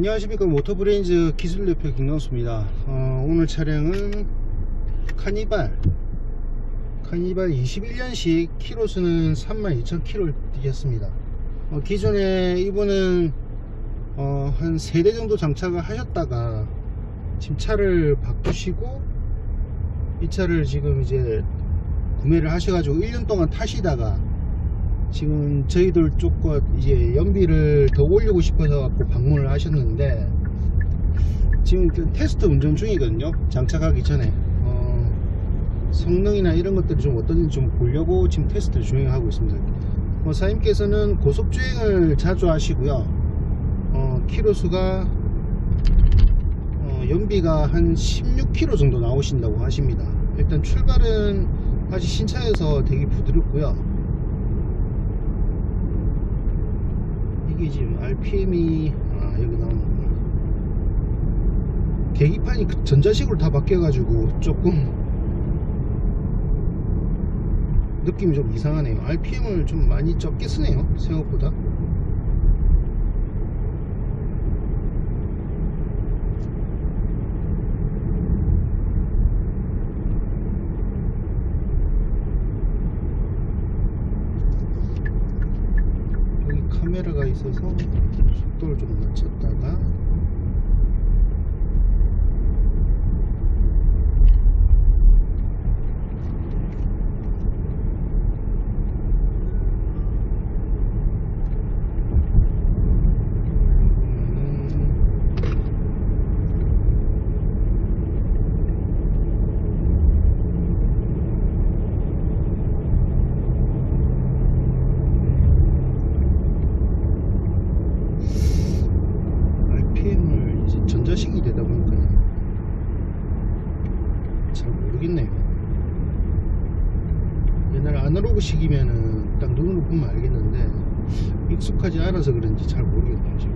안녕하십니까. 모터 브레인즈 기술대표 김광수입니다. 오늘 차량은 카니발 21년식 키로수는 32,000km를 뛰겠습니다. 기존에 이분은 한 3대 정도 장착을 하셨다가 지금 차를 바꾸시고 이 차를 지금 이제 구매를 하셔가지고 1년 동안 타시다가 지금 저희들 쪽과 이제 연비를 더 올리고 싶어서 방문을 하셨는데 지금 테스트 운전 중이거든요. 장착하기 전에 성능이나 이런 것들이 좀 어떤지 좀 보려고 지금 테스트를 진행하고 있습니다. 사장님께서는 고속주행을 자주 하시고요. 키로수가 연비가 한 16km 정도 나오신다고 하십니다. 일단 출발은 아직 신차여서 되게 부드럽고요. 지금 RPM이 여기 나오는구나. 계기판이 전자식으로 다 바뀌어가지고 조금 느낌이 좀 이상하네요. RPM을 좀 많이 적게 쓰네요, 생각보다. 카메라가 있어서 속도를 좀 낮췄다가 식이 되다 보니까 잘 모르겠네요. 옛날 아날로그식이면은 딱 눈으로 보면 알겠는데 익숙하지 않아서 그런지 잘 모르겠네요. 지금.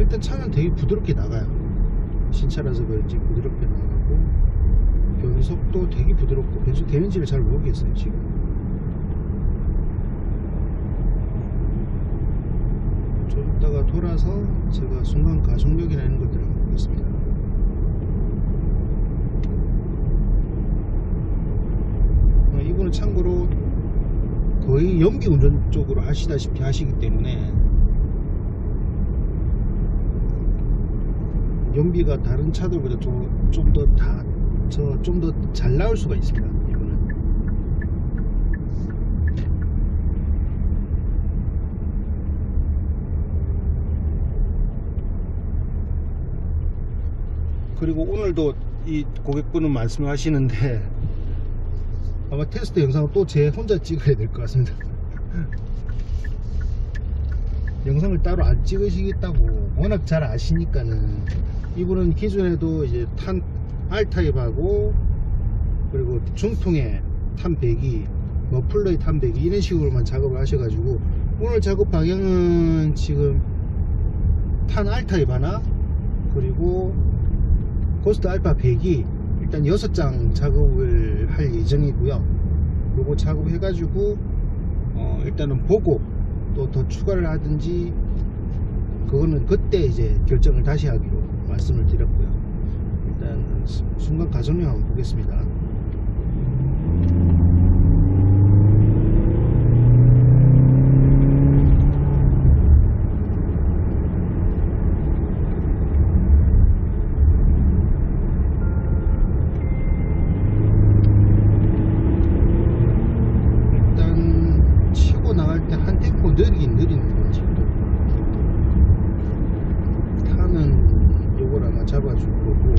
일단 차는 되게 부드럽게 나가요. 신차라서 그런지 부드럽게 나가고. 변속도 되게 부드럽고 변속되는지를 잘 모르겠어요. 지금 좀 이따가 돌아서 제가 순간 가속력이라는 것들을 한번 보겠습니다. 이분은 참고로 거의 연비 운전 쪽으로 하시다시피 하시기 때문에 연비가 다른 차들보다 좀 더 잘 나올 수가 있습니다. 이거는 그리고 오늘도 이 고객분은 말씀하시는데 아마 테스트 영상을 또 제 혼자 찍어야 될 것 같습니다. 영상을 따로 안 찍으시겠다고 워낙 잘 아시니까는. 이분은 기존에도 이제 탄 R타입하고 그리고 중통에 탄배기, 머플러의 탄배기 이런 식으로만 작업을 하셔가지고 오늘 작업 방향은 지금 탄 R타입 하나 그리고 고스트 알파 배기 일단 6장 작업을 할 예정이고요. 요거 작업해가지고 일단은 보고 또 더 추가를 하든지 그거는 그때 이제 결정을 다시 하기로 말씀을 드렸고요. 일단 순간 가속력 한번 보겠습니다. 일단 치고 나갈 때 한 템포 느리는 거지. 타는 요걸 아마 잡아줄 거고.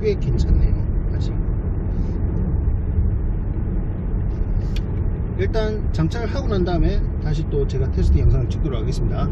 꽤 괜찮네요. 아직 일단 장착을 하고 난 다음에 다시 또 제가 테스트 영상을 찍도록 하겠습니다.